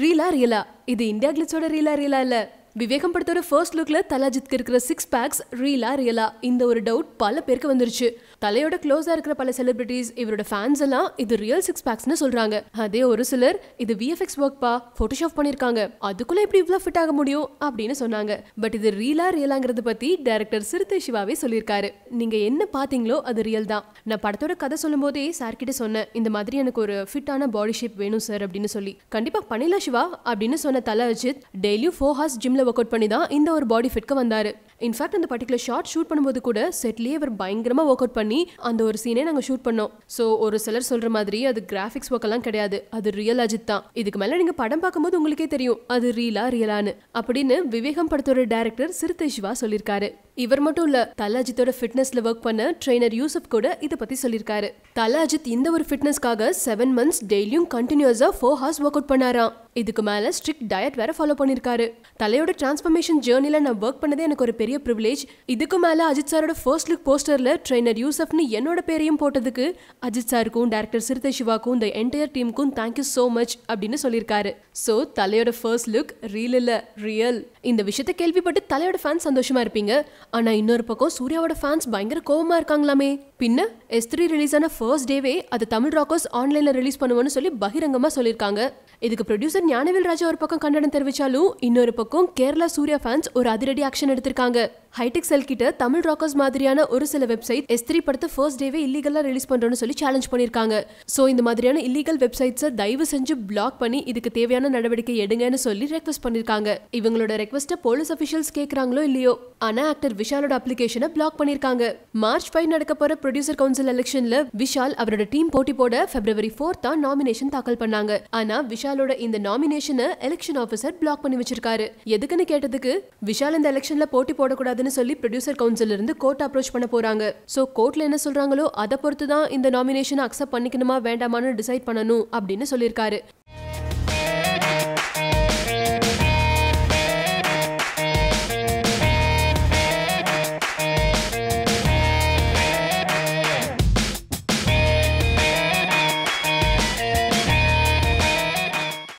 Reela. This is IndiaGlitz Reela. Vivekam Padthoda first look la Thala Ajith irukra 6 packs reela inda oru doubt pala perku vandiruchu thalayoda close ah irukra pala celebrities ivaroda fans alla idu real 6 packs nu solranga adhe oru silar idu VFX work pa photoshop panirukanga adukula ipdi ivla fit aga mudiyum appadinu sonnanga but idu reela ngradha patti director Sirthai Shivave solirkaru ninga enna pathinglo adu real da na padathoda kada solumbodhe sir kitta sonna inda madri enak oru fit ana body shape venum sir appadinu solli kandipa panila Shiva appadinu sonna Thala Ajith daily 4 hours gym workout பண்ணிதான் இந்த ஒரு body fit வந்தாரு. In fact அந்த particular shot shoot பண்ணும்போது கூட செட்லயே அவர் பயங்கரமா workout பண்ணி அந்த ஒரு சீனே நாங்க shoot பண்ணோம். சோ ஒரு சிலர் சொல்ற மாதிரி அது graphics work எல்லாம் கிடையாது. அது real அஜித் தான். இதுக்கு மேல நீங்க படம் பாக்கும்போது உங்களுக்கே தெரியும் அது real-ஆனு. அப்படினு விவேகம் படத்தோட டைரக்டர் சிறுத்தை சிவா சொல்லிருக்காரு. Ivarmotula Thala Ajithoda fitness la work panna trainer Yousuf Koda Ithapati Solirkara. Thala Ajith inda oru fitness kaga 7 months daily continuous 4 hours workout pannara. Idukku mela strict diet vera follow pannirkaru. Thalayoda transformation journey la na work pannadhe enak oru periya privilege. Idukku mela Ajith sir oda first look poster la trainer Yousuf nu enoda periyum pottadukku Ajith sir ku director Sirthai Shiva ku the entire team ku thank you so much appadinu solirkaru. So Thalayoda first look real illa real. Indha vishayatha kelvipattu Thalayoda fans sandoshama irpinga. ஆனா இன்னொரு பக்கம் சூர்யாவோட fans பயங்கர கோவமா இருக்காங்களாமே. பின்ன S3 release ஆன first டேவே அது தமிழ் ராக்கர்ஸ் ஆன்லைன்ல ரிலீஸ் பண்ணுவான்னு சொல்லி பகிரங்கமா சொல்லிருக்காங்க. இதுக்கு ப்ரொடியூசர் ஞானவேல் ராஜா ஒரு பக்கம் கண்டனம் தெரிவிச்சாலும் இன்னொரு பக்கம் கேரளா சூர்யா ஃபேன்ஸ் ஒரு அதிரடி ஆக்ஷன் எடுத்திருக்காங்க. ஹைடெக் செல் கிட்ட தமிழ் ராக்கர்ஸ் மாதிரியான ஒரு சில வெப்சைட் S3 படத்தை ஃபர்ஸ்ட் டேவே இல்லீகலா ரிலீஸ் பண்றோம்னு சொல்லி சேலஞ்ச் பண்ணிருக்காங்க. சோ இந்த மாதிரியான இல்லீகல் வெப்சைட்ஸை தயவு செஞ்சு பிளாக் பண்ணி இதுக்கு தேவையான நடவடிக்கை எடுங்கன்னு சொல்லி ரெக்வெஸ்ட் பண்ணிருக்காங்க. இவங்களோட ரெக்வெஸ்ட்டை போலீஸ் ஆபீஷியல்ஸ் கேக்குறாங்களோ இல்லையோ ஆனா ஆக்டர் விஷாலோட அப்ளிகேஷனை பிளாக் பண்ணிருக்காங்க. மார்ச் 5 நடக்க போற ப்ரொடியூசர் கவுன்சில் எலெக்ஷன்ல விஷால் அவரோட டீம் போட்டி போட ஃபெப்ரவரி 4 நாமினேஷன் தாக்கல் பண்ணாங்க. ஆனா விஷாலோட இந்த நாமினேஷனை எலெக்ஷன் ஆபீசர் பிளாக் பண்ணி வச்சிருக்காரு. எதுக்குன்னு கேட்டதுக்கு விஷால் இந்த எலெக்ஷன்ல போட்டி போடக்கூடாதுன்னு சொல்லி ப்ரொடியூசர் கவுன்சில்ல இருந்து கோர்ட் அப்ரோச் பண்ண போறாங்க. சோ கோர்ட்ல என்ன சொல்றாங்களோ அத பொறுத்து தான் இந்த நாமினேஷனை அக்செப்ட் பண்ணிக்கணுமா வேண்டாமான்னு டிசைட் பண்ணனும் அப்படின்னு சொல்லிருக்காரு.